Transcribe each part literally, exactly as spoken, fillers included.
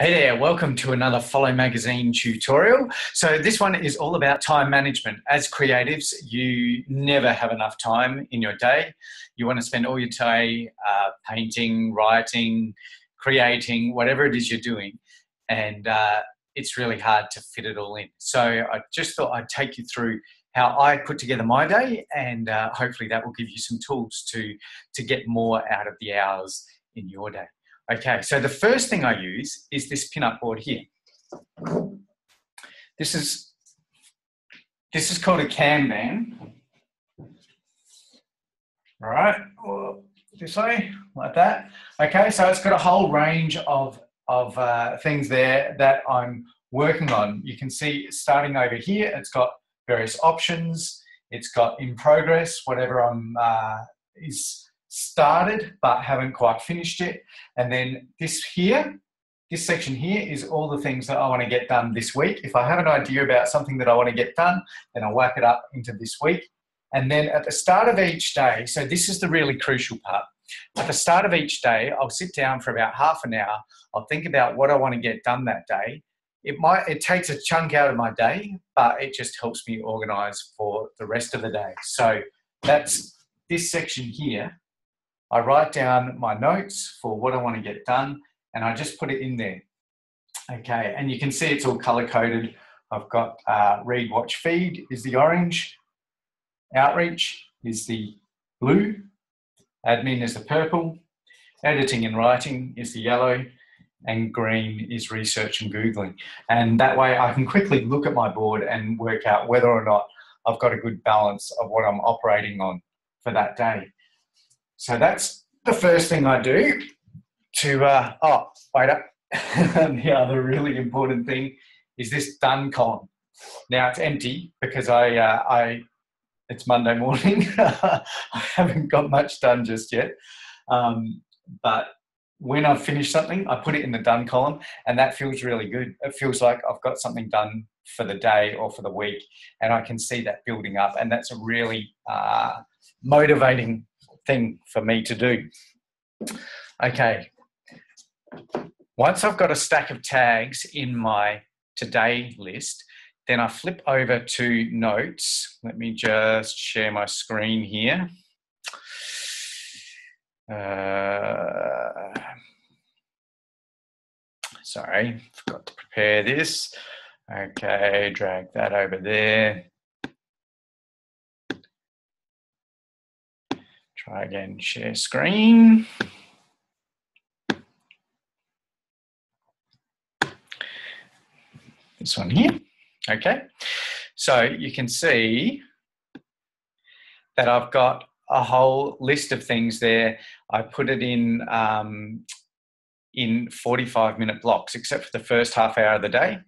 Hey there, welcome to another Follow Magazine tutorial. So this one is all about time management. As creatives, you never have enough time in your day. You want to spend all your day uh, painting, writing, creating, whatever it is you're doing. And uh, it's really hard to fit it all in. So I just thought I'd take you through how I put together my day, and uh, hopefully that will give you some tools to, to get more out of the hours in your day. Okay, so the first thing I use is this pin-up board here. This is, this is called a Kanban. All right, this way, like that. Okay, so it's got a whole range of, of uh, things there that I'm working on. You can see starting over here, it's got various options. It's got in progress, whatever I'm, uh, is, started but haven't quite finished it, and then this here this section here is all the things that I want to get done this week. If I have an idea about something that I want to get done, then I'll whack it up into this week. And then at the start of each day, so this is the really crucial part, at the start of each day I'll sit down for about half an hour. I'll think about what I want to get done that day. It might it takes a chunk out of my day, but it just helps me organize for the rest of the day. So that's this section here. I write down my notes for what I want to get done, and I just put it in there. Okay, and you can see it's all color-coded. I've got uh, read, watch, feed is the orange. Outreach is the blue. Admin is the purple. Editing and writing is the yellow. And green is research and Googling. And that way I can quickly look at my board and work out whether or not I've got a good balance of what I'm operating on for that day. So that's the first thing I do to, uh, oh, wait up. The other really important thing is this done column. Now it's empty because I, uh, I it's Monday morning. I haven't got much done just yet. Um, but when I've finished something, I put it in the done column, and that feels really good. It feels like I've got something done for the day or for the week, and I can see that building up, and that's a really uh, motivating thing for me to do. Okay, once I've got a stack of tags in my today list, then I flip over to notes. Let me just share my screen here. Uh, sorry, forgot to prepare this. Okay, drag that over there. Try again, share screen. This one here. Okay. So you can see that I've got a whole list of things there. I put it in, um, in forty-five minute blocks, except for the first half hour of the day.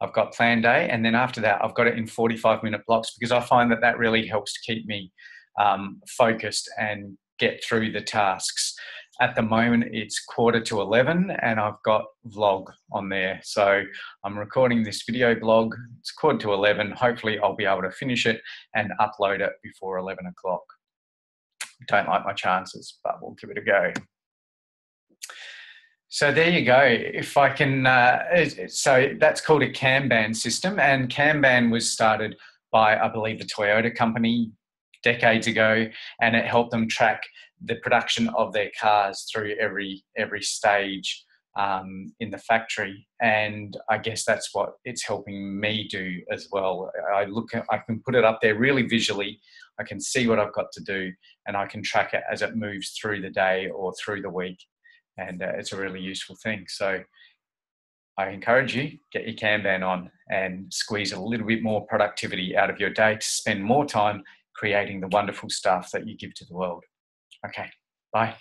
I've got plan day. And then after that, I've got it in forty-five minute blocks, because I find that that really helps to keep me Um, focused and get through the tasks. At the moment, it's quarter to eleven, and I've got vlog on there. So I'm recording this video blog. It's quarter to eleven. Hopefully I'll be able to finish it and upload it before eleven o'clock. Don't like my chances, but we'll give it a go. So there you go. If I can, uh, so that's called a Kanban system, and Kanban was started by, I believe, the Toyota company decades ago, and it helped them track the production of their cars through every every stage um, in the factory. And I guess that's what it's helping me do as well. I look at, I can put it up there really visually. I can see what I've got to do, and I can track it as it moves through the day or through the week. And uh, it's a really useful thing. So I encourage you, get your Kanban on and squeeze a little bit more productivity out of your day to spend more time creating the wonderful stuff that you give to the world. Okay, bye.